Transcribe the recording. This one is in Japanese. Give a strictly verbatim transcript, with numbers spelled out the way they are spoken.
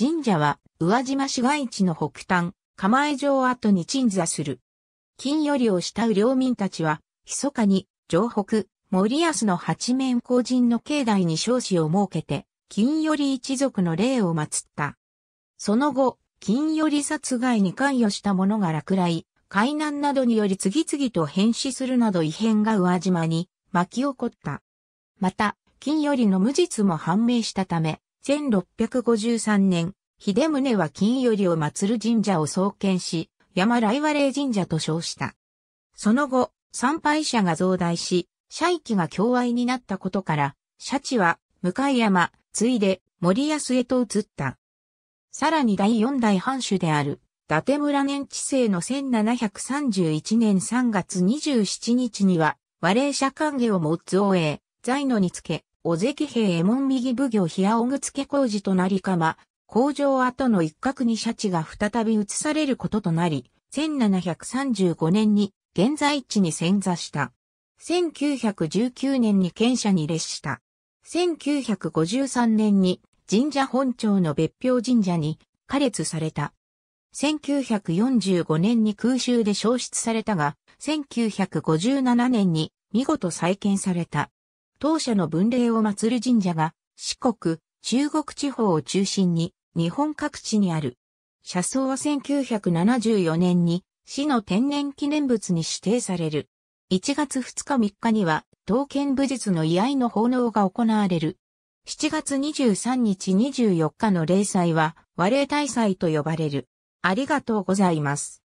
神社は、宇和島市街地の北端、釜江城跡に鎮座する。金寄りを慕う領民たちは、密かに、城北、森安の八面荒神の境内に彰子を設けて、金寄り一族の霊を祀った。その後、金寄り殺害に関与した者が落雷、海難などにより次々と変死するなど異変が宇和島に巻き起こった。また、金寄りの無実も判明したため、せんろっぴゃくごじゅうさんねん、秀宗は金寄りを祀る神社を創建し、山来和霊神社と称した。その後、参拝者が増大し、社域が狭隘になったことから、社地は向山、ついで森安へと移った。さらにだいよんだい藩主である、伊達村年治世のせんななひゃくさんじゅういちねんさんがつにじゅうしちにちには、和霊社官下をも津王永、在野につけ、尾関兵衛門右奉行冷やおぐつけ工事となり釜、工場跡の一角に社地が再び移されることとなり、せんななひゃくさんじゅうごねんに現在地に遷座した。せんきゅうひゃくじゅうきゅうねんに県社に列した。せんきゅうひゃくごじゅうさんねんに神社本庁の別表神社に加列された。せんきゅうひゃくよんじゅうごねんに空襲で焼失されたが、せんきゅうひゃくごじゅうななねんに見事再建された。当社の分霊を祀る神社が四国、中国地方を中心に日本各地にある。社葬はせんきゅうひゃくななじゅうよねんに市の天然記念物に指定される。いちがつふつかみっかには刀剣武術の居合の奉納が行われる。しちがつにじゅうさんにちにじゅうよっかの例祭は和霊大祭と呼ばれる。ありがとうございます。